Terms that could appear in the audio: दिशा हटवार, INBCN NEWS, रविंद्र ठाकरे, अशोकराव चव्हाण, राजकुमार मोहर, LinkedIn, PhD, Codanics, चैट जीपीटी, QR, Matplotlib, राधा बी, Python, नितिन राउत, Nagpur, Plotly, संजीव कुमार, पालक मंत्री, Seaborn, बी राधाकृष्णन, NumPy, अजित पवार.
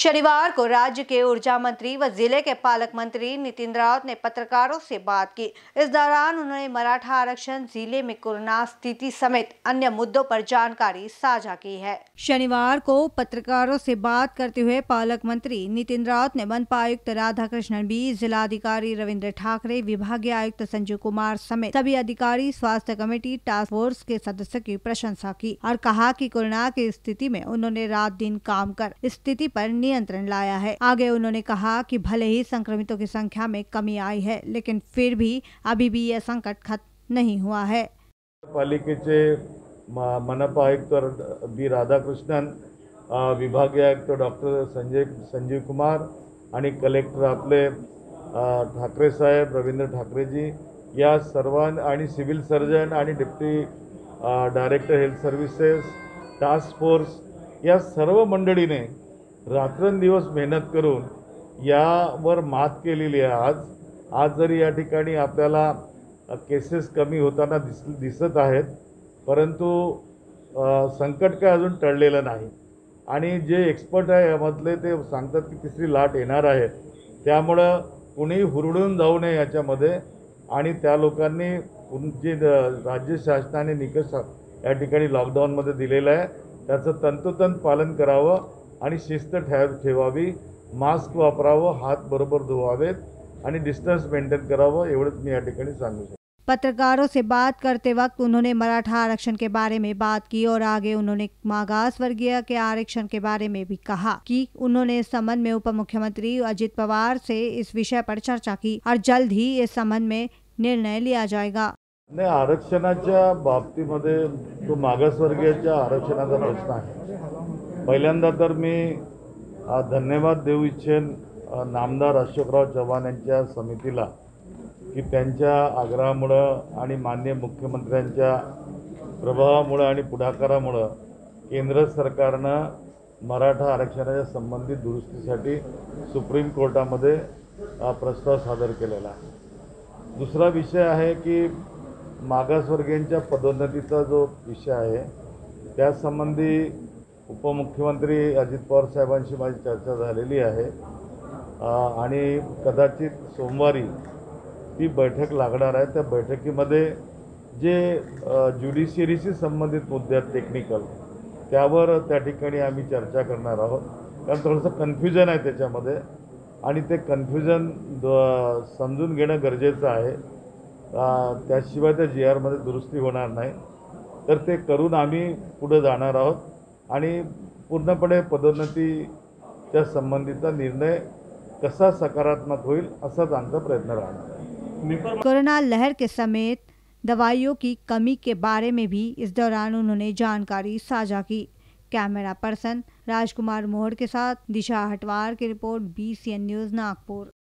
शनिवार को राज्य के ऊर्जा मंत्री व जिले के पालक मंत्री नितिन राउत ने पत्रकारों से बात की। इस दौरान उन्होंने मराठा आरक्षण, जिले में कोरोना स्थिति समेत अन्य मुद्दों पर जानकारी साझा की है। शनिवार को पत्रकारों से बात करते हुए पालक मंत्री नितिन राउत ने मनपा आयुक्त राधा बी, जिलाधिकारी रविंद्र ठाकरे, विभागीय आयुक्त संजीव कुमार समेत सभी अधिकारी, स्वास्थ्य कमेटी, टास्क फोर्स के सदस्यों की प्रशंसा की और कहा कि कोरोना की स्थिति में उन्होंने रात दिन काम कर स्थिति पर नियंत्रण लाया है। आगे उन्होंने कहा कि भले ही संक्रमितों की संख्या में कमी आई है, लेकिन फिर भी अभी भी यह संकट खत्म नहीं हुआ है। पालिकेचे मनपा आयुक्त बी राधाकृष्णन, विभागीय आयुक्त डॉक्टर संजीव कुमार आणि कलेक्टर आपले ठाकरे साहेब रविंद्र ठाकरेजी या सर्वांना आणि सिव्हिल सर्जन आणि deputy director health services, task force या सर्व मंडळीने रात्रंदिवस मेहनत करून यावर मात केलेली आहे। आज जरी या ठिकाणी आपल्याला केसेस कमी होताना दिसत आहेत, परंतु संकट काय अजून टळलेलं नाही आणि जे एक्सपर्ट आहे यामधले ते सांगतात की तिसरी लाट येणार आहे। त्यामुळे कोणी हुरडून जाऊ नये याच्यामध्ये आणि त्या लोकांनी जे राज्य शासनाने निकष या ठिकाणी लॉकडाऊनमध्ये दिलेला आहे त्याचं तंतोतंत पालन करावं आणि शिस्त ठेवावी, मास्क वापरावं, हात बरोबर धुवावेत आणि डिस्टन्स मेंटेन करावं, एवढंच मी या ठिकाणी सांगू शकतो। पत्रकारों से बात करते वक्त उन्होंने मराठा आरक्षण के बारे में बात की और आगे उन्होंने मागास वर्गीय के आरक्षण के बारे में भी कहा कि उन्होंने इस संबंध में उप मुख्यमंत्री अजित पवार से इस विषय पर चर्चा की और जल्द ही इस संबंध में निर्णय लिया जाएगा। आरक्षणाच्या बाबतीमध्ये तो मागासवर्गीयांच्या आरक्षणाचा प्रश्न आहे। पहिल्यांदा तर मी धन्यवाद देऊ इच्छेन नामदार अशोकराव चव्हाण यांच्या समितीला की त्यांच्या आग्रहामुळे आणि माननीय मुख्यमंत्र्यांच्या प्रभावामुळे आणि पुढाकारामुळे केंद्र सरकारनं मराठा आरक्षणाच्या संबंधित दुरुस्तीसाठी सुप्रीम कोर्टामध्ये प्रस्ताव सादर केलेला आहे। दुसरा विषय आहे की मागासवर्गीयांच्या पदोन्नतीचा जो विषय आहे त्यासंबंधी उपमुख्यमंत्री अजित पवार साहेबांशी माझी चर्चा झालेली आहे आणि कदाचित सोमवारी ती बैठक लागणार आहे। त्या बैठकीमध्ये जे ज्युडिशियरीशी संबंधित मुद्दे आहेत टेक्निकल, त्यावर त्या ठिकाणी आम्ही चर्चा करणार आहोत, कारण थोडंसं कन्फ्युजन आहे त्याच्यामध्ये आणि ते कन्फ्युजन समजून घेणं गरजेचं आहे। त्याशिवाय त्या जी आरमध्ये दुरुस्ती होणार नाही, तर ते करून आम्ही पुढे जाणार आहोत आणि पूर्णपणे पदोन्नतीच्या संबंधीचा निर्णय कसा सकारात्मक होईल असाच आमचा प्रयत्न राहणार। कोरोना लहर के समेत दवाइयों की कमी के बारे में भी इस दौरान उन्होंने जानकारी साझा की। कैमरा पर्सन राजकुमार मोहर के साथ दिशा हटवार की रिपोर्ट INBCN न्यूज़ नागपुर।